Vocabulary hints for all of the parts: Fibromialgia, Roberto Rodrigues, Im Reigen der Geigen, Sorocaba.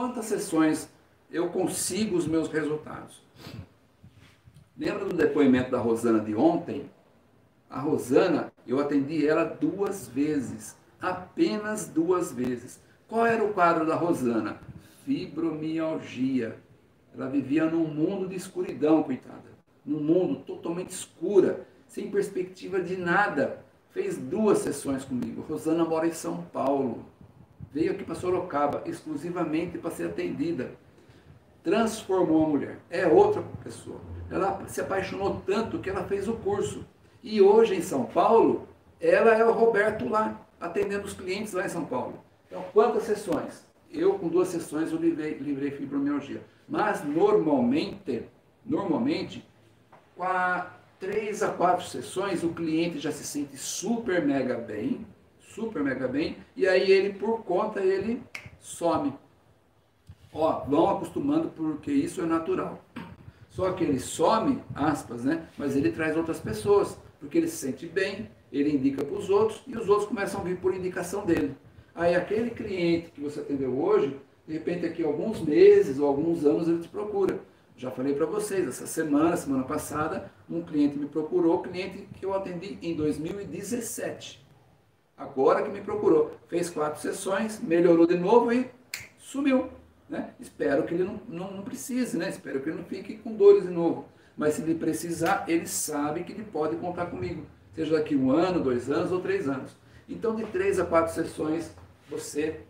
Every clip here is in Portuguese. quantas sessões eu consigo os meus resultados. Lembra do depoimento da Rosana de ontem? A Rosana, eu atendi ela 2 vezes, apenas 2 vezes. Qual era o quadro da Rosana? Fibromialgia. Ela vivia num mundo de escuridão, coitada. Num mundo totalmente escura, sem perspectiva de nada. Fez 2 sessões comigo. Rosana mora em São Paulo. Veio aqui para Sorocaba, exclusivamente para ser atendida. Transformou a mulher. É outra pessoa. Ela se apaixonou tanto que ela fez o curso. E hoje em São Paulo, ela é o Roberto lá, atendendo os clientes lá em São Paulo. Então, quantas sessões? Eu, com 2 sessões, eu livrei fibromialgia. Mas, normalmente, com 3 a 4 sessões, o cliente já se sente super mega bem, e aí ele, por conta, ele some. Ó, vão acostumando, porque isso é natural. Só que ele some, aspas, né? Mas ele traz outras pessoas, porque ele se sente bem, ele indica para os outros, e os outros começam a vir por indicação dele. Aí aquele cliente que você atendeu hoje, de repente aqui alguns meses ou alguns anos ele te procura. Já falei para vocês, essa semana, semana passada, um cliente me procurou, cliente que eu atendi em 2017. Agora que me procurou, fez 4 sessões, melhorou de novo e sumiu. Né? Espero que ele não precise, né? Espero que ele não fique com dores de novo. Mas se ele precisar, ele sabe que ele pode contar comigo, seja daqui 1 ano, 2 anos ou 3 anos. Então, de 3 a 4 sessões, você,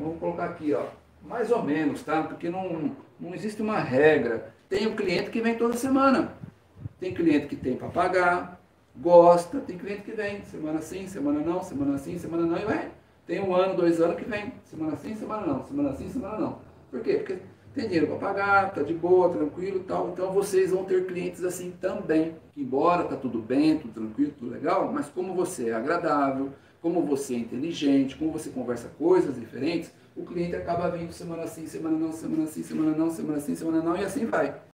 vamos colocar aqui, ó, mais ou menos, tá? Porque não existe uma regra. Tem um cliente que vem toda semana, tem cliente que tem para pagar, gosta, tem cliente que vem semana sim, semana não, semana sim, semana não e vai. Tem 1 ano, 2 anos que vem, semana sim, semana não, semana sim, semana não. Por quê? Porque tem dinheiro para pagar, tá de boa, tranquilo e tal. Então vocês vão ter clientes assim também. Embora tá tudo bem, tudo tranquilo, tudo legal, mas como você é agradável, como você é inteligente, como você conversa coisas diferentes, o cliente acaba vindo semana sim, semana não, semana sim, semana não, semana sim, semana não e assim vai.